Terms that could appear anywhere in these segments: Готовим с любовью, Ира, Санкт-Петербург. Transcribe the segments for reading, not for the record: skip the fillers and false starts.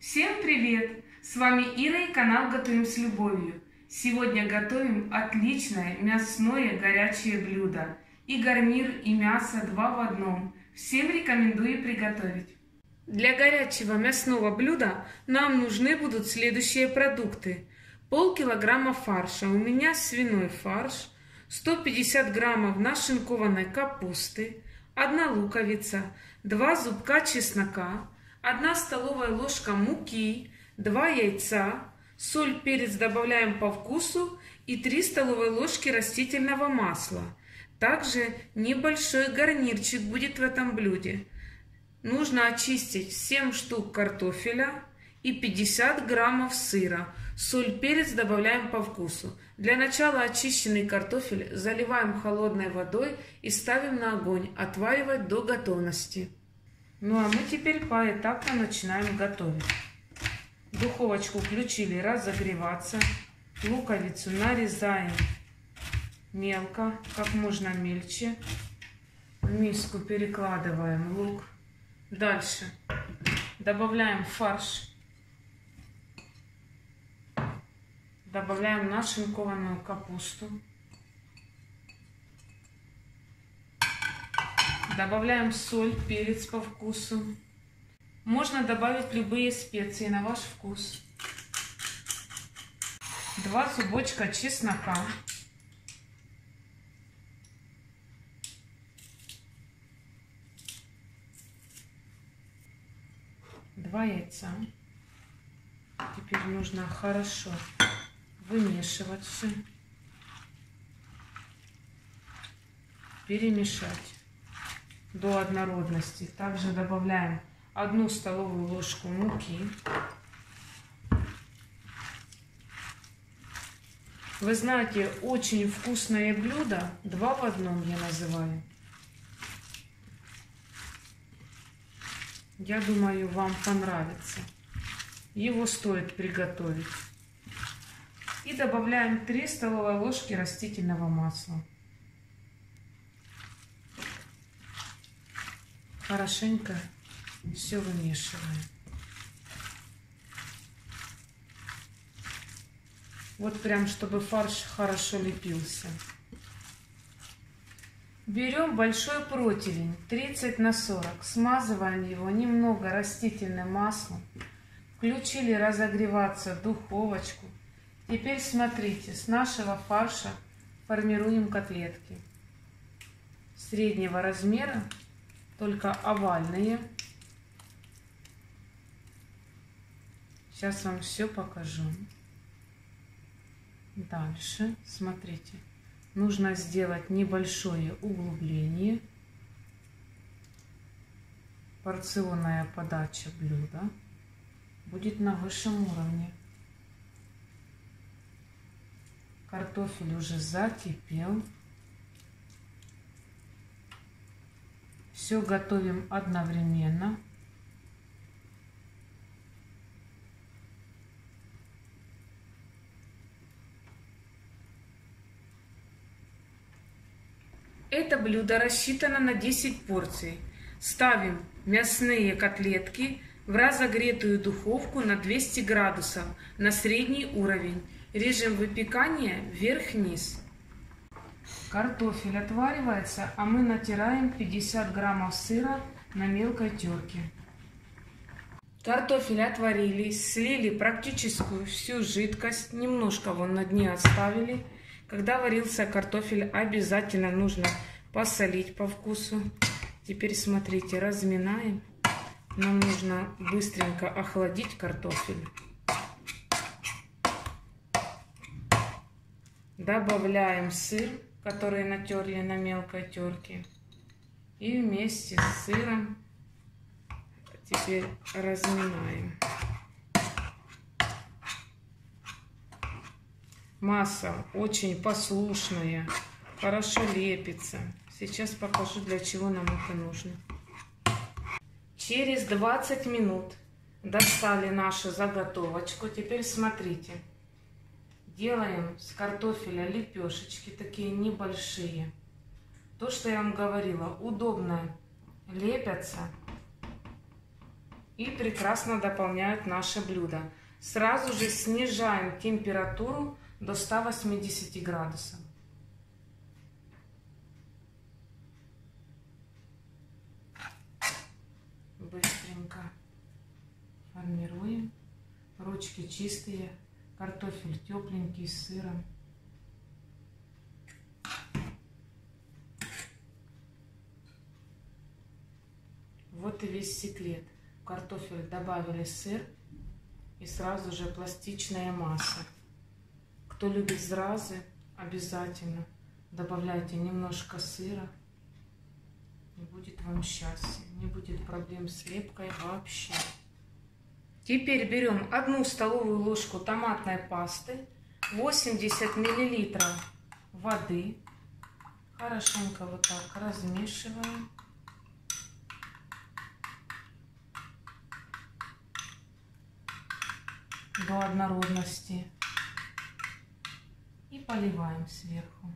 Всем привет! С вами Ира и канал «Готовим с любовью». Сегодня готовим отличное мясное горячее блюдо. И гарнир, и мясо два в одном. Всем рекомендую приготовить. Для горячего мясного блюда нам нужны будут следующие продукты. Полкилограмма фарша. У меня свиной фарш. 150 граммов нашинкованной капусты. 1 луковица. 2 зубка чеснока. 1 столовая ложка муки, 2 яйца, соль, перец добавляем по вкусу и 3 столовые ложки растительного масла. Также небольшой гарнирчик будет в этом блюде. Нужно очистить 7 штук картофеля и 50 граммов сыра. Соль, перец добавляем по вкусу. Для начала очищенный картофель заливаем холодной водой и ставим на огонь отваривать до готовности. Ну а мы теперь поэтапно начинаем готовить. Духовочку включили разогреваться. Луковицу нарезаем мелко, как можно мельче. В миску перекладываем лук. Дальше добавляем фарш. Добавляем нашинкованную капусту. Добавляем соль, перец по вкусу. Можно добавить любые специи на ваш вкус. 2 зубочка чеснока. Два яйца. Теперь нужно хорошо вымешивать все. Перемешать до однородности. Также добавляем 1 столовую ложку муки. Вы знаете, очень вкусное блюдо, два в одном я называю. Я думаю, вам понравится. Его стоит приготовить. И добавляем 3 столовые ложки растительного масла. Хорошенько все вымешиваем. Вот прям, чтобы фарш хорошо лепился. Берем большой противень 30 на 40. Смазываем его немного растительным маслом. Включили разогреваться духовочку. Теперь смотрите, с нашего фарша формируем котлетки среднего размера. Только овальные. Сейчас вам все покажу. Дальше, смотрите, нужно сделать небольшое углубление. Порционная подача блюда будет на высшем уровне. Картофель уже закипел. Все готовим одновременно. Это блюдо рассчитано на 10 порций. Ставим мясные котлетки в разогретую духовку на 200 градусов на средний уровень. Режим выпекания вверх-вниз. Картофель отваривается, а мы натираем 50 граммов сыра на мелкой терке. Картофель отварили, слили практически всю жидкость, немножко вон на дне оставили. Когда варился картофель, обязательно нужно посолить по вкусу. Теперь смотрите, разминаем. Нам нужно быстренько охладить картофель. Добавляем сыр, который натерли на мелкой терке. И вместе с сыром теперь разминаем. Масса очень послушная, хорошо лепится. Сейчас покажу, для чего нам это нужно. Через 20 минут достали нашу заготовочку. Теперь смотрите. Делаем с картофеля лепешечки, такие небольшие. То, что я вам говорила, удобно лепятся и прекрасно дополняют наше блюдо. Сразу же снижаем температуру до 180 градусов. Быстренько формируем. Ручки чистые, картофель тепленький с сыром. Вот и весь секрет. В картофель добавили сыр и сразу же пластичная масса. Кто любит зразы, обязательно добавляйте немножко сыра. И будет вам счастье. Не будет проблем с лепкой вообще. Теперь берем 1 столовую ложку томатной пасты, 80 мл воды. Хорошенько вот так размешиваем. До однородности и поливаем сверху.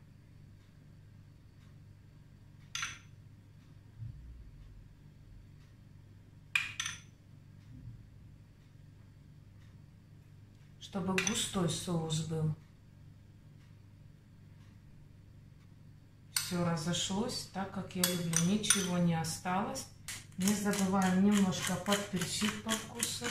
Чтобы густой соус был. Все разошлось так, как я люблю. Ничего не осталось. Не забываем немножко подперчить по вкусу.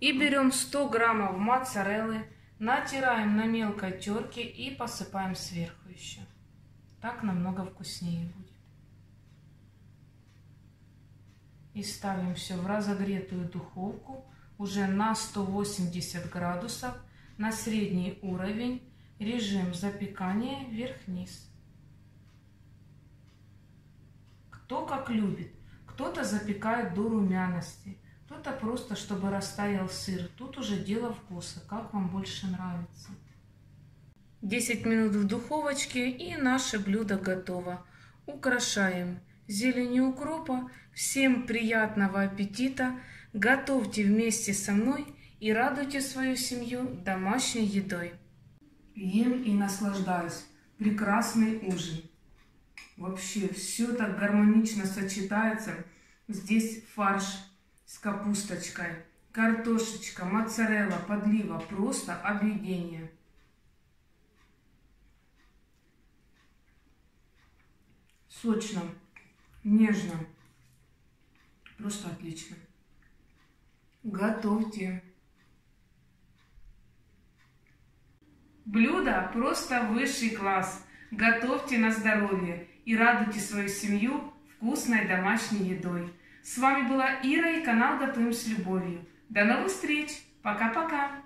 И берем 100 граммов моцареллы, натираем на мелкой терке и посыпаем сверху еще. Так намного вкуснее будет. И ставим все в разогретую духовку уже на 180 градусов, на средний уровень, режим запекания вверх-вниз. Кто как любит, кто-то запекает до румяности. Кто-то просто, чтобы растаял сыр. Тут уже дело вкуса, как вам больше нравится. 10 минут в духовочке, и наше блюдо готово. Украшаем зеленью укропа. Всем приятного аппетита! Готовьте вместе со мной и радуйте свою семью домашней едой. Ем и наслаждаюсь. Прекрасный ужин. Вообще, все так гармонично сочетается. Здесь фарш с капусточкой, картошечка, моцарелла, подлива. Просто объедение. Сочно, нежно. Просто отлично. Готовьте. Блюдо просто высший класс. Готовьте на здоровье и радуйте свою семью вкусной домашней едой. С вами была Ира и канал «Готовим с любовью». До новых встреч! Пока-пока!